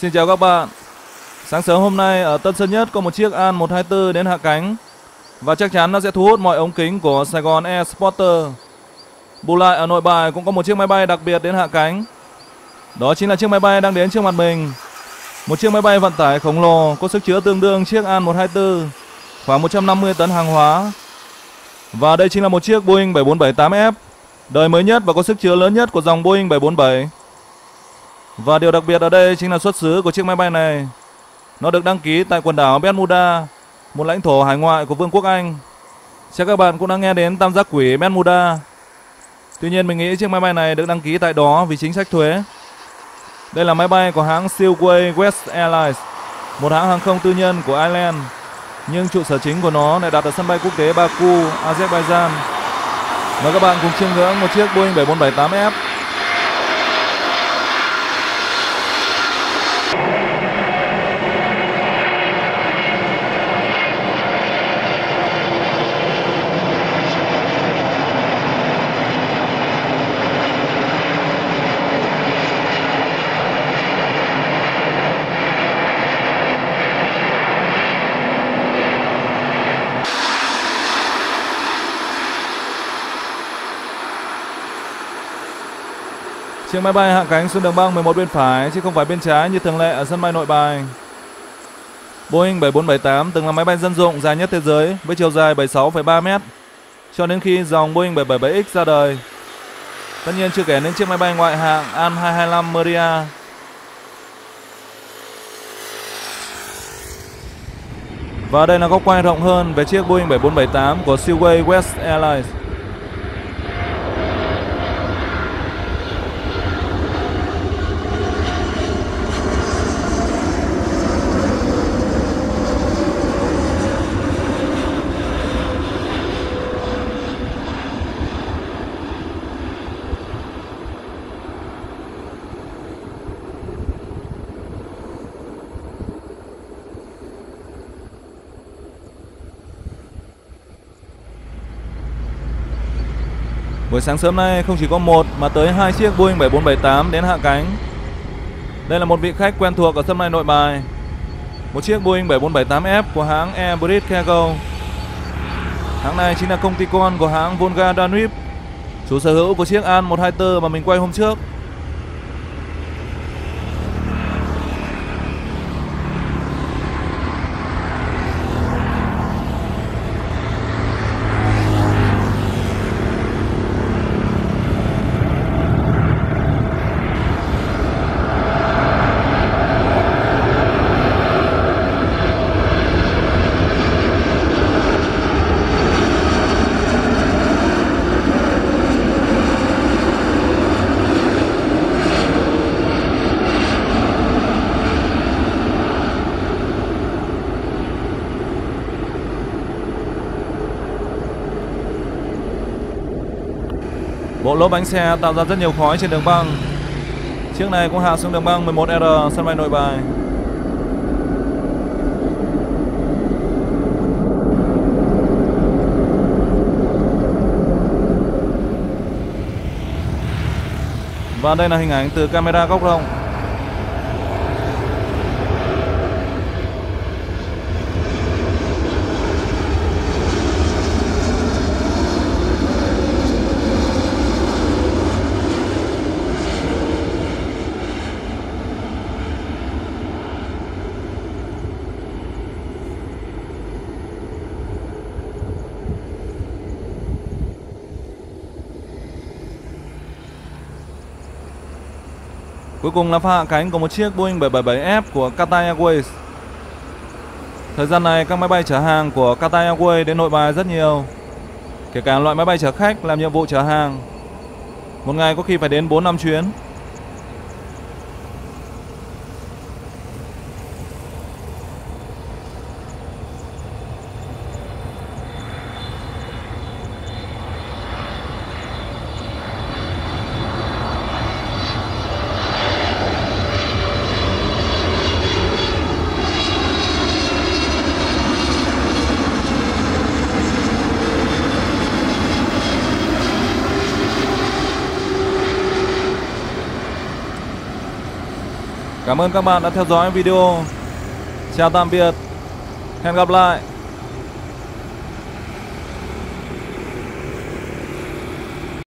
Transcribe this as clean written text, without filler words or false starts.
Xin chào các bạn. Sáng sớm hôm nay ở Tân Sơn Nhất có một chiếc An 124 đến hạ cánh và chắc chắn nó sẽ thu hút mọi ống kính của Sài Gòn Airport. Bù lại ở Nội Bài cũng có một chiếc máy bay đặc biệt đến hạ cánh. Đó chính là chiếc máy bay đang đến trước mặt mình. Một chiếc máy bay vận tải khổng lồ có sức chứa tương đương chiếc An 124, khoảng 150 tấn hàng hóa. Và đây chính là một chiếc Boeing 747-8F, đời mới nhất và có sức chứa lớn nhất của dòng Boeing 747. Và điều đặc biệt ở đây chính là xuất xứ của chiếc máy bay này. Nó được đăng ký tại quần đảo Bermuda, một lãnh thổ hải ngoại của Vương quốc Anh. Chắc các bạn cũng đã nghe đến tam giác quỷ Bermuda. Tuy nhiên mình nghĩ chiếc máy bay này được đăng ký tại đó vì chính sách thuế. Đây là máy bay của hãng Silk Way West Airlines, một hãng hàng không tư nhân của Ireland. Nhưng trụ sở chính của nó lại đặt ở sân bay quốc tế Baku, Azerbaijan. Và các bạn cùng chiêm ngưỡng một chiếc Boeing 747-8F. Chiếc máy bay hạ cánh xuống đường băng 11 bên phải chứ không phải bên trái như thường lệ ở sân bay Nội Bài. Boeing 747-8 từng là máy bay dân dụng dài nhất thế giới với chiều dài 76,3 m cho đến khi dòng Boeing 777X ra đời. Tất nhiên chưa kể đến chiếc máy bay ngoại hạng An 225 Maria. Và đây là góc quay rộng hơn về chiếc Boeing 747-8 của Silk Way West Airlines. Buổi sáng sớm nay không chỉ có một mà tới hai chiếc Boeing 747-8 đến hạ cánh. Đây là một vị khách quen thuộc ở sân bay Nội Bài, một chiếc Boeing 747-8F của hãng Airbridge Cargo. Hãng này chính là công ty con của hãng Volga Danube, chủ sở hữu của chiếc An 124 mà mình quay hôm trước. Bộ lốp bánh xe tạo ra rất nhiều khói trên đường băng. Chiếc này cũng hạ xuống đường băng 11R sân bay Nội Bài. Và đây là hình ảnh từ camera góc rộng. Cuối cùng là pha hạ cánh của một chiếc Boeing 777F của Qatar Airways. Thời gian này các máy bay chở hàng của Qatar Airways đến Nội Bài rất nhiều, kể cả loại máy bay chở khách làm nhiệm vụ chở hàng. Một ngày có khi phải đến 4-5 chuyến. Cảm ơn các bạn đã theo dõi video. Chào tạm biệt. Hẹn gặp lại.